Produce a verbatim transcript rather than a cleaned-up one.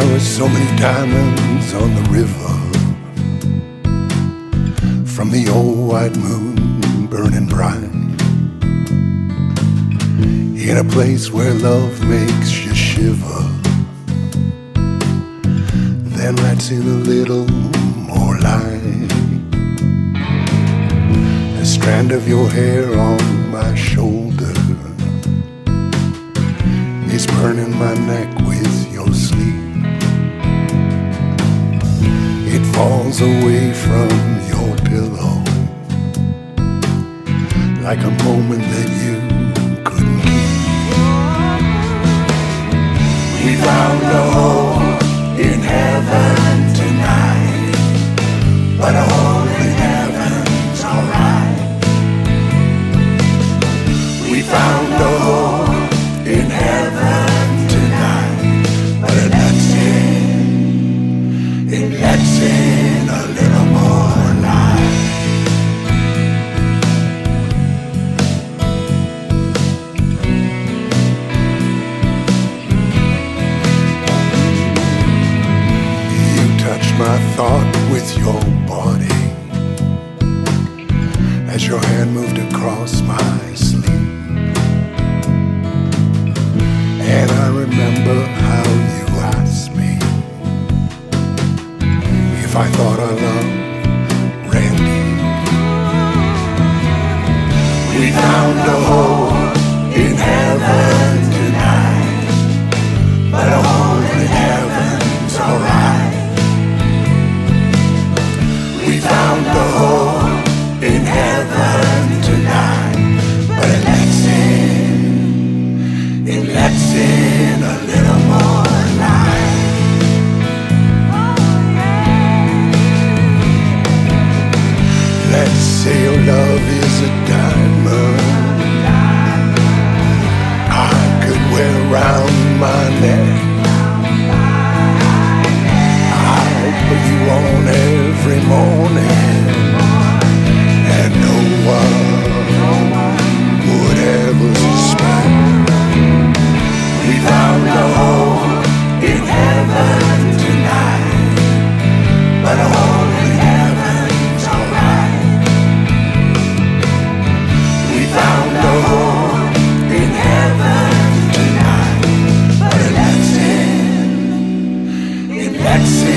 There were so many diamonds on the river from the old white moon burning bright. In a place where love makes you shiver, then lets in a little more light. The strand of your hair on my shoulder is burning my neck with your sleep. It falls away from your pillow like a moment that you couldn't keep. We found a hole in heaven tonight, but a hole in heaven's alright. We found a hole in heaven tonight, but it lets in, it lets in a little more light. You touch my thought with your body as your hand moved across my sleeve. And I remember how you asked me if I thought I loved Randy. We found a hole in heaven tonight, but a hole in heaven's alright. We found a hole in heaven tonight, but it lets in, it lets in a little more light. Let's say your love is a diamond I could wear round my neck. I put you on every morning, and no one would ever suspect. We found a hole in heaven tonight, but a hole in heaven's alright. We found a hole in heaven tonight, but it lets in, it lets in.